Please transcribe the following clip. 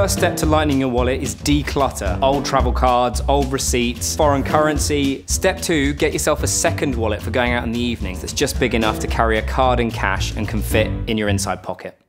first step to lightening your wallet is declutter old travel cards, old receipts, foreign currency. Step two, get yourself a second wallet for going out in the evening that's just big enough to carry a card and cash and can fit in your inside pocket.